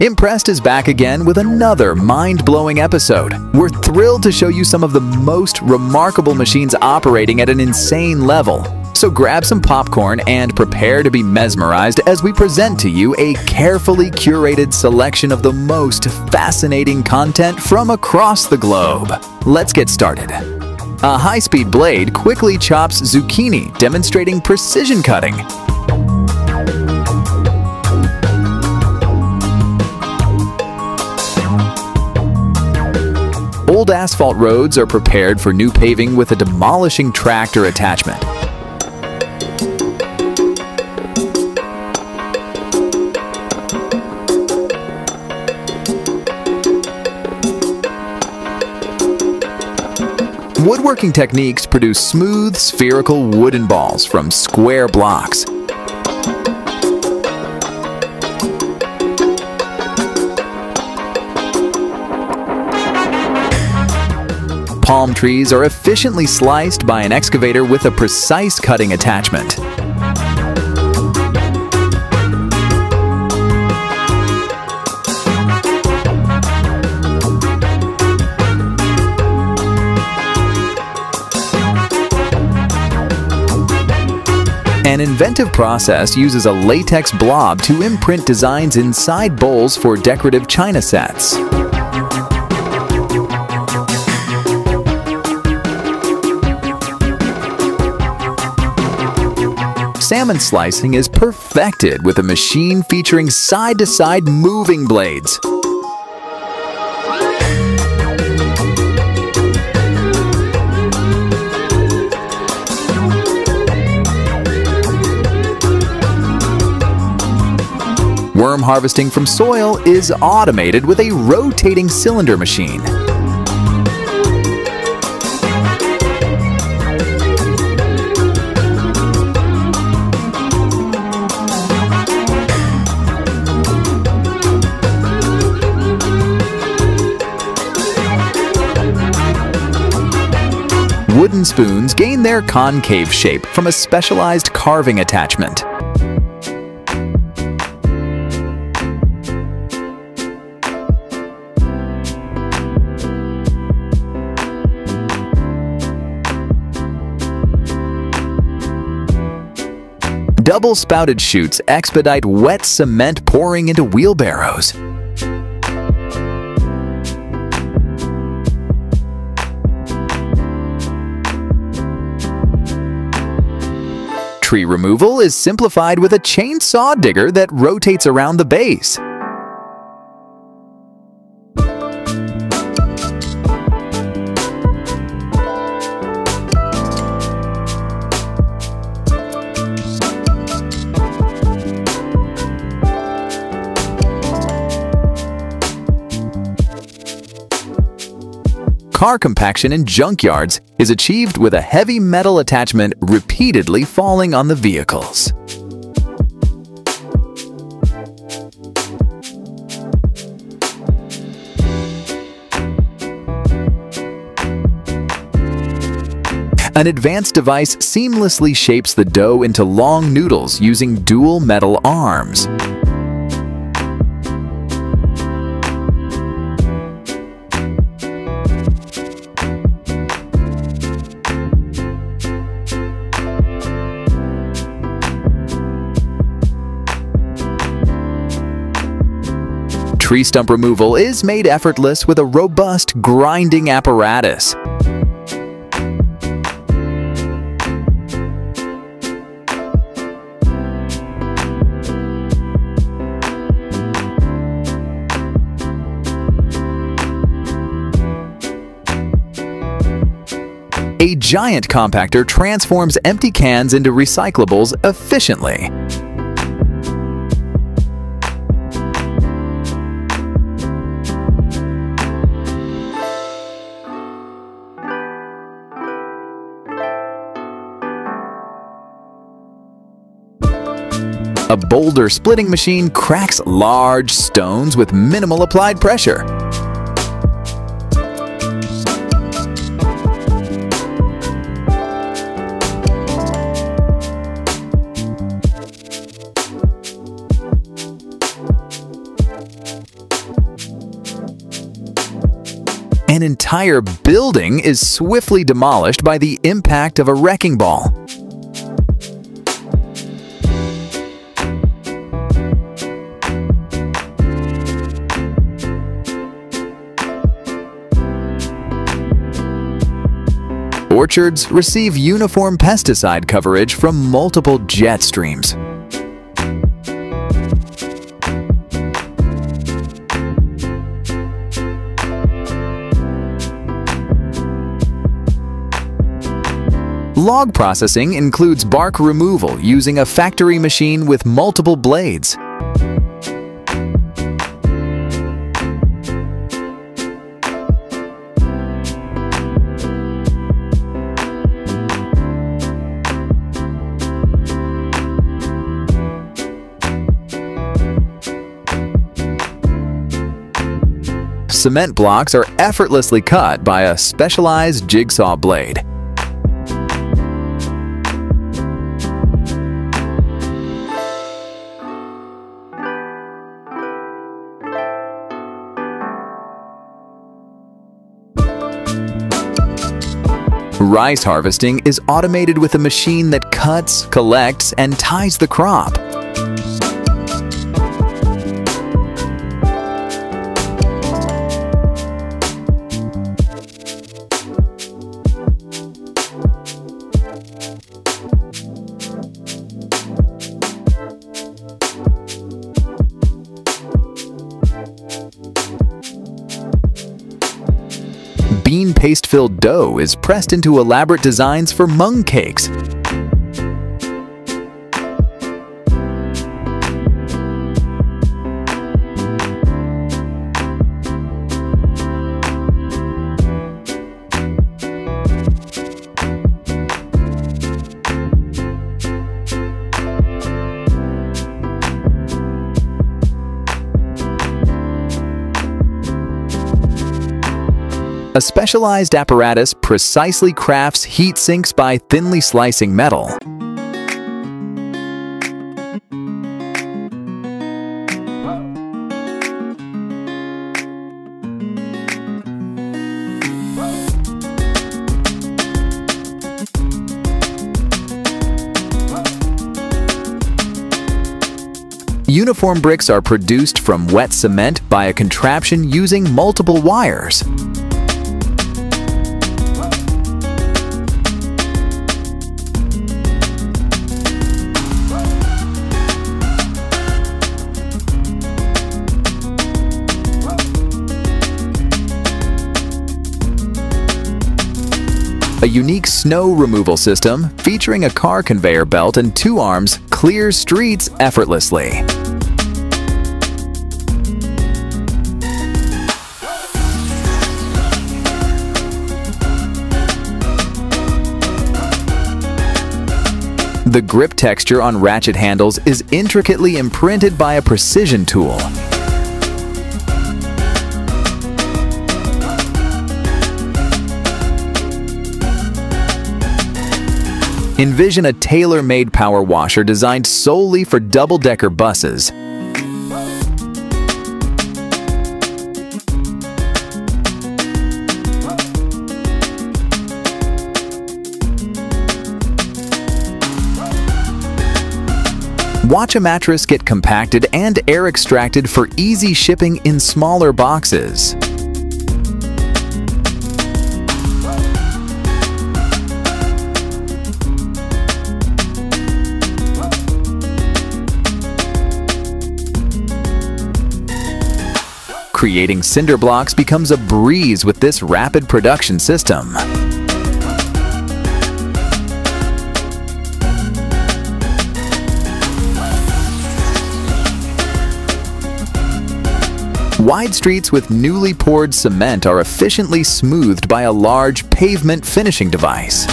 Impressed is back again with another mind-blowing episode. We're thrilled to show you some of the most remarkable machines operating at an insane level. So grab some popcorn and prepare to be mesmerized as we present to you a carefully curated selection of the most fascinating content from across the globe. Let's get started. A high-speed blade quickly chops zucchini, demonstrating precision cutting. Old asphalt roads are prepared for new paving with a demolishing tractor attachment. Woodworking techniques produce smooth, spherical wooden balls from square blocks. Palm trees are efficiently sliced by an excavator with a precise cutting attachment. An inventive process uses a latex blob to imprint designs inside bowls for decorative china sets. Salmon slicing is perfected with a machine featuring side-to-side moving blades. Worm harvesting from soil is automated with a rotating cylinder machine. Wooden spoons gain their concave shape from a specialized carving attachment. Double-spouted chutes expedite wet cement pouring into wheelbarrows. Tree removal is simplified with a chainsaw digger that rotates around the base. Car compaction in junkyards is achieved with a heavy metal attachment repeatedly falling on the vehicles. An advanced device seamlessly shapes the dough into long noodles using dual metal arms. Tree stump removal is made effortless with a robust grinding apparatus. A giant compactor transforms empty cans into recyclables efficiently. A boulder splitting machine cracks large stones with minimal applied pressure. An entire building is swiftly demolished by the impact of a wrecking ball. Orchards receive uniform pesticide coverage from multiple jet streams. Log processing includes bark removal using a factory machine with multiple blades. Cement blocks are effortlessly cut by a specialized jigsaw blade. Rice harvesting is automated with a machine that cuts, collects, and ties the crop. Bean paste-filled dough is pressed into elaborate designs for mung cakes. A specialized apparatus precisely crafts heat sinks by thinly slicing metal. Uniform bricks are produced from wet cement by a contraption using multiple wires. A unique snow removal system featuring a car conveyor belt and two arms clears streets effortlessly. The grip texture on ratchet handles is intricately imprinted by a precision tool. Envision a tailor-made power washer designed solely for double-decker buses. Watch a mattress get compacted and air extracted for easy shipping in smaller boxes. Creating cinder blocks becomes a breeze with this rapid production system. Wide streets with newly poured cement are efficiently smoothed by a large pavement finishing device.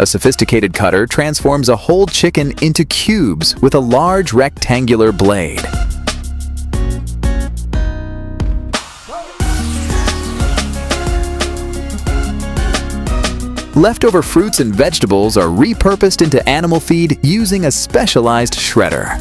A sophisticated cutter transforms a whole chicken into cubes with a large rectangular blade. Leftover fruits and vegetables are repurposed into animal feed using a specialized shredder.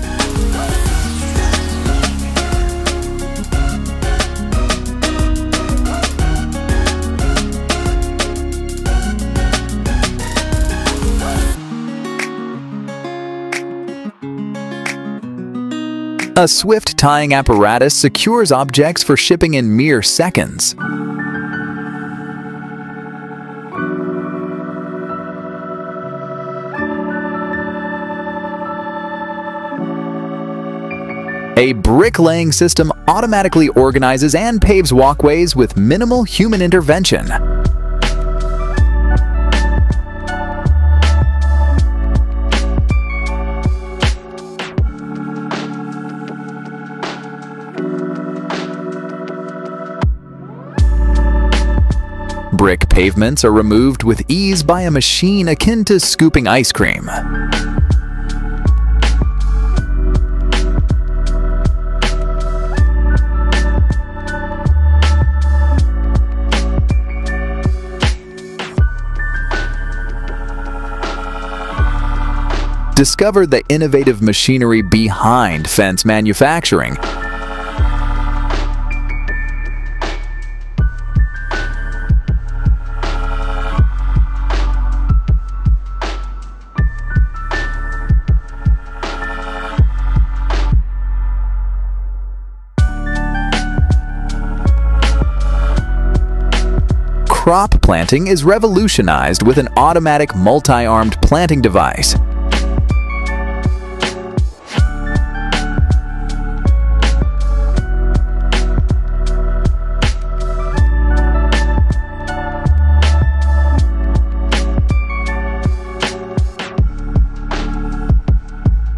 A swift tying apparatus secures objects for shipping in mere seconds. A bricklaying system automatically organizes and paves walkways with minimal human intervention. Brick pavements are removed with ease by a machine akin to scooping ice cream. Discover the innovative machinery behind fence manufacturing. Crop planting is revolutionized with an automatic multi-armed planting device.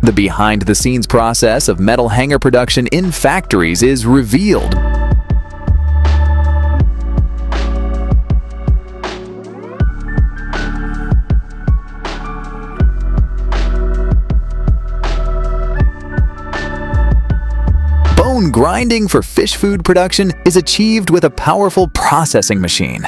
The behind-the-scenes process of metal hanger production in factories is revealed. Bone grinding for fish food production is achieved with a powerful processing machine.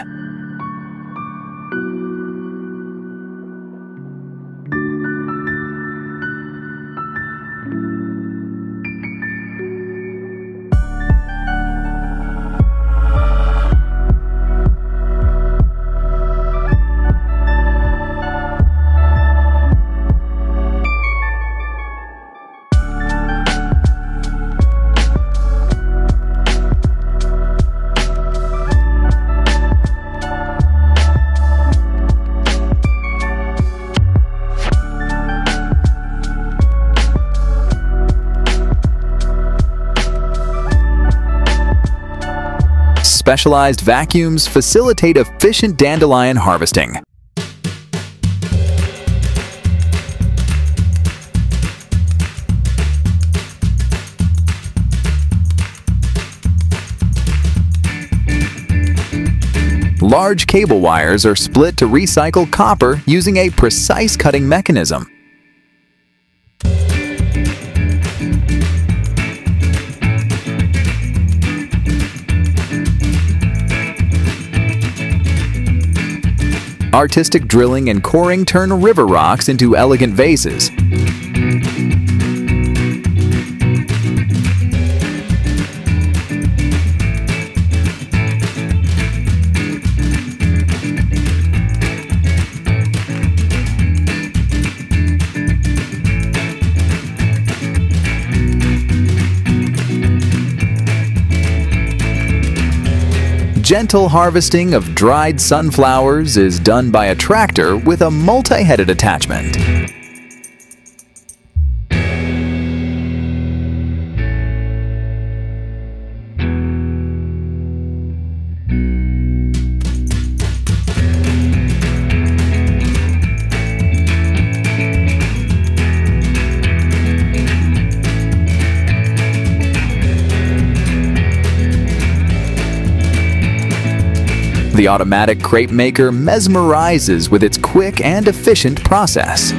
Specialized vacuums facilitate efficient dandelion harvesting. Large cable wires are split to recycle copper using a precise cutting mechanism. Artistic drilling and coring turn river rocks into elegant vases. Gentle harvesting of dried sunflowers is done by a tractor with a multi-headed attachment. The automatic crepe maker mesmerizes with its quick and efficient process.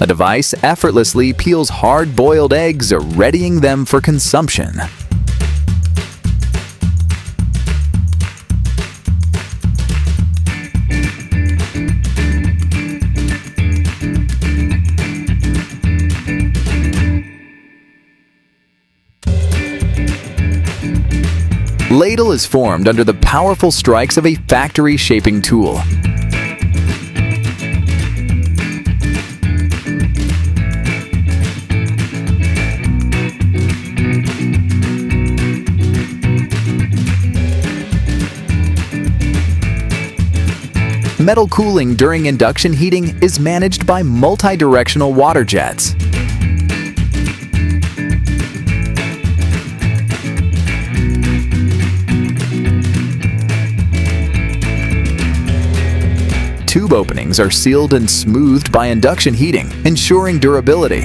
The device effortlessly peels hard-boiled eggs, readying them for consumption. Ladle is formed under the powerful strikes of a factory shaping tool. Metal cooling during induction heating is managed by multi-directional water jets. Tube openings are sealed and smoothed by induction heating, ensuring durability.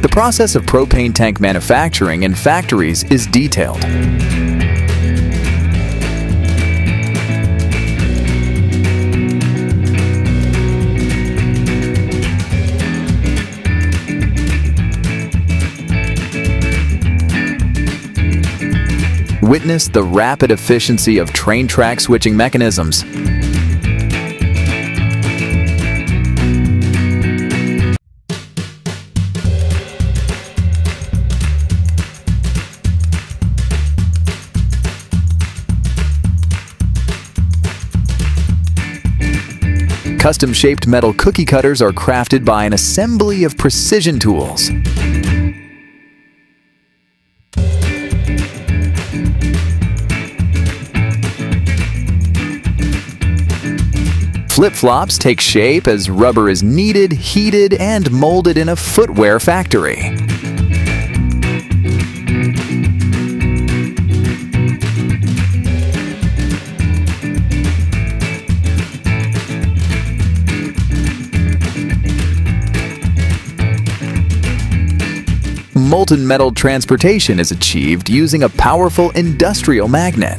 The process of propane tank manufacturing in factories is detailed. Witness the rapid efficiency of train track switching mechanisms. Custom-shaped metal cookie cutters are crafted by an assembly of precision tools. Flip-flops take shape as rubber is kneaded, heated, and molded in a footwear factory. Molten metal transportation is achieved using a powerful industrial magnet.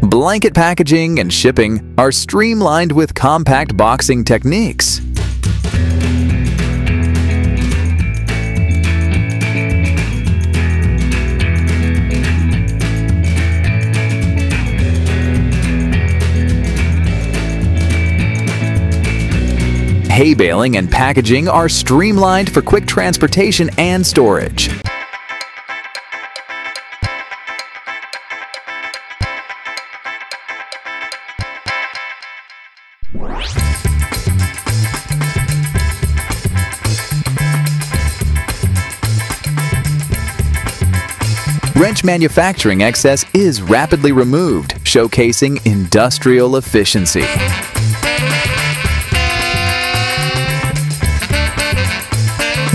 Blanket packaging and shipping are streamlined with compact boxing techniques. Hay baling and packaging are streamlined for quick transportation and storage. Wrench manufacturing excess is rapidly removed, showcasing industrial efficiency.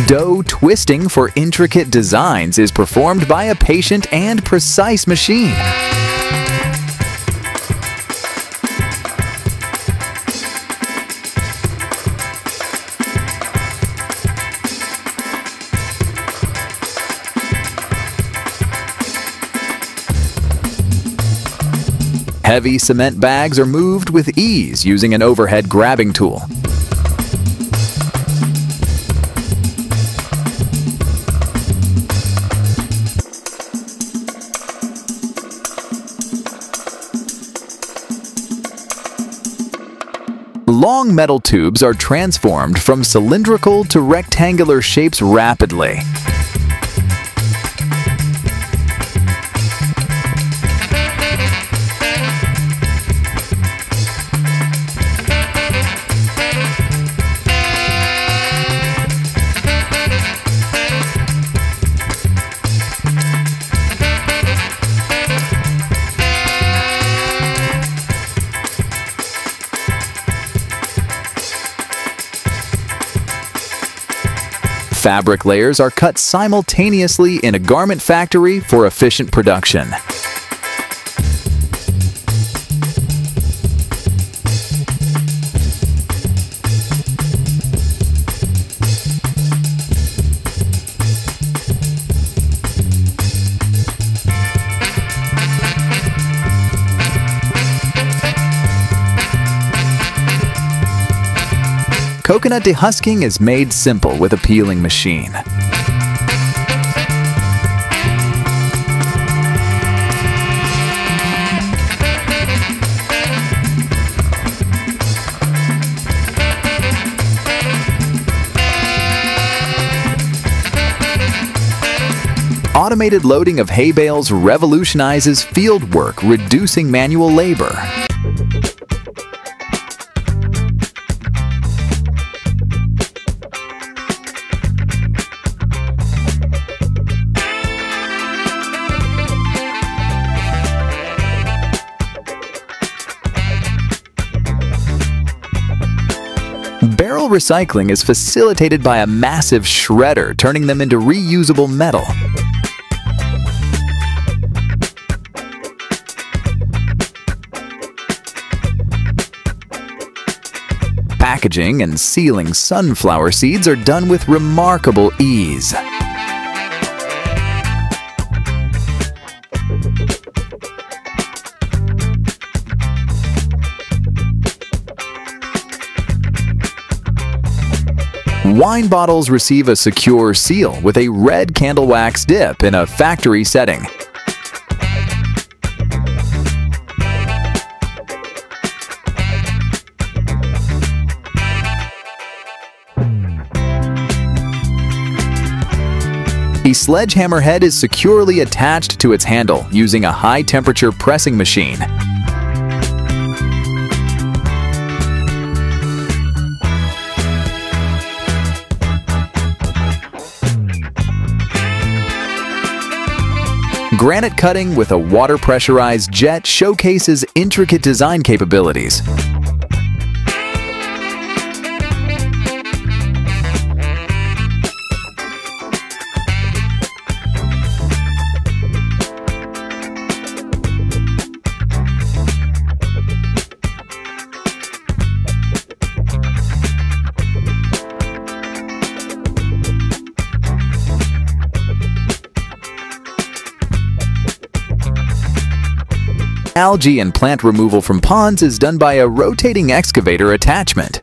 Dough twisting for intricate designs is performed by a patient and precise machine. Heavy cement bags are moved with ease using an overhead grabbing tool. Long metal tubes are transformed from cylindrical to rectangular shapes rapidly. fabric layers are cut simultaneously in a garment factory for efficient production. Coconut dehusking is made simple with a peeling machine. Automated loading of hay bales revolutionizes field work, reducing manual labor. Barrel recycling is facilitated by a massive shredder, turning them into reusable metal. Packaging and sealing sunflower seeds are done with remarkable ease. Wine bottles receive a secure seal with a red candle wax dip in a factory setting. The sledgehammer head is securely attached to its handle using a high-temperature pressing machine. Granite cutting with a water-pressurized jet showcases intricate design capabilities. Algae and plant removal from ponds is done by a rotating excavator attachment.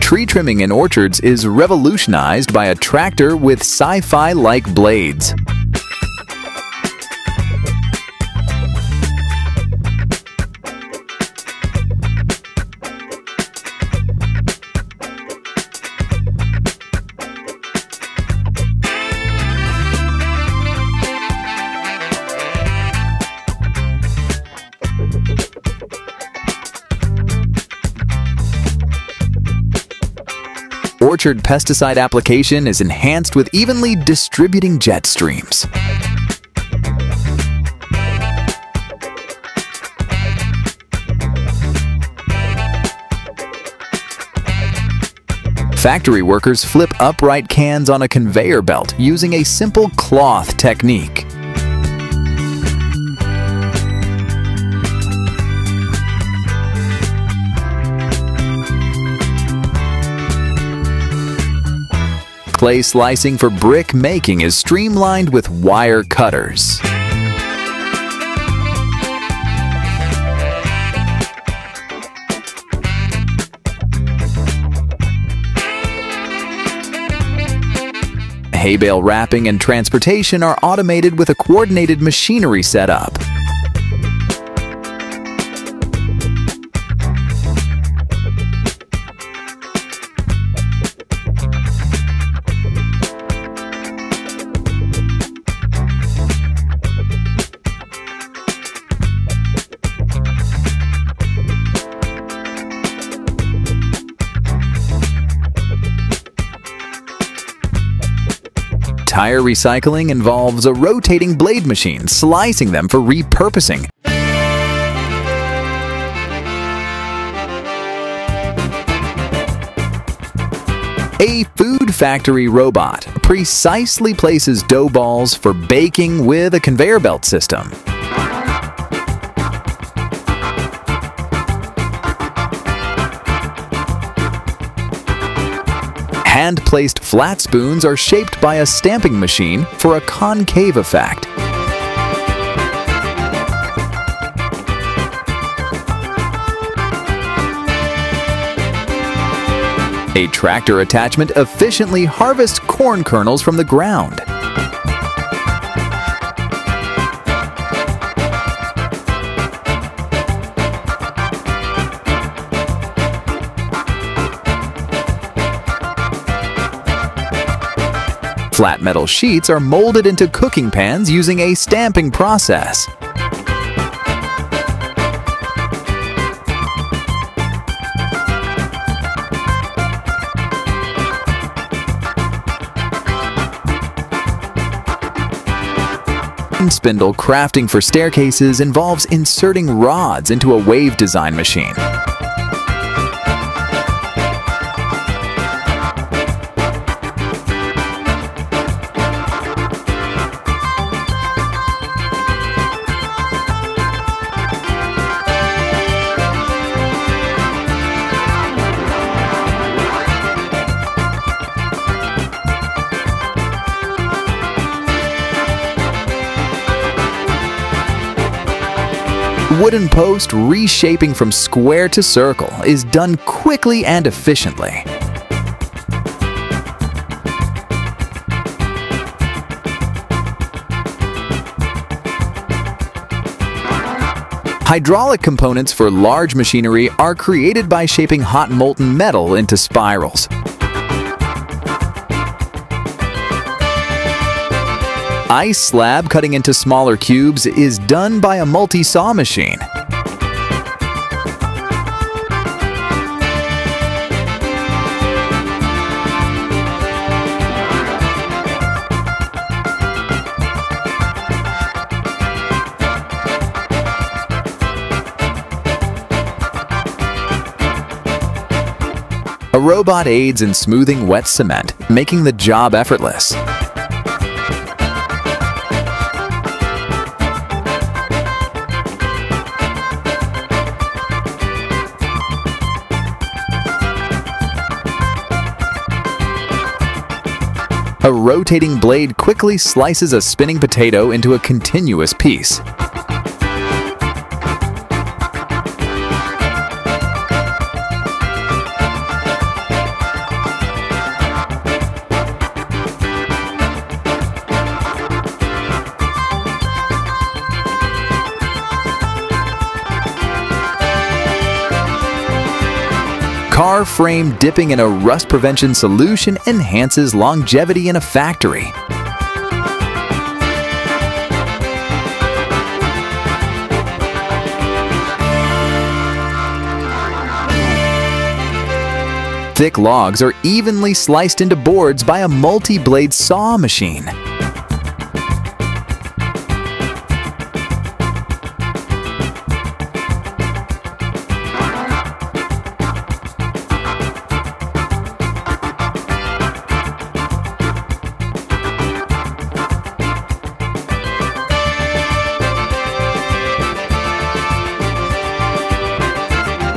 Tree trimming in orchards is revolutionized by a tractor with sci-fi-like blades. Orchard pesticide application is enhanced with evenly distributing jet streams. Factory workers flip upright cans on a conveyor belt using a simple cloth technique. Clay slicing for brick making is streamlined with wire cutters. Hay bale wrapping and transportation are automated with a coordinated machinery setup. Tire recycling involves a rotating blade machine slicing them for repurposing. A food factory robot precisely places dough balls for baking with a conveyor belt system. Hand-placed flat spoons are shaped by a stamping machine for a concave effect. A tractor attachment efficiently harvests corn kernels from the ground. Flat metal sheets are molded into cooking pans using a stamping process. Spindle crafting for staircases involves inserting rods into a wave design machine. Wooden post reshaping from square to circle is done quickly and efficiently. Hydraulic components for large machinery are created by shaping hot molten metal into spirals. Ice slab cutting into smaller cubes is done by a multi-saw machine. A robot aids in smoothing wet cement, making the job effortless. A rotating blade quickly slices a spinning potato into a continuous piece. Car frame dipping in a rust prevention solution enhances longevity in a factory. Thick logs are evenly sliced into boards by a multi-blade saw machine.